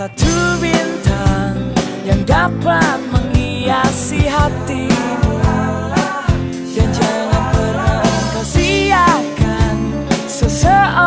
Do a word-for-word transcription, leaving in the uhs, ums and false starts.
satu bintang yang dapat menghiasi hatimu, dan jangan pernah kau siakan seseorang.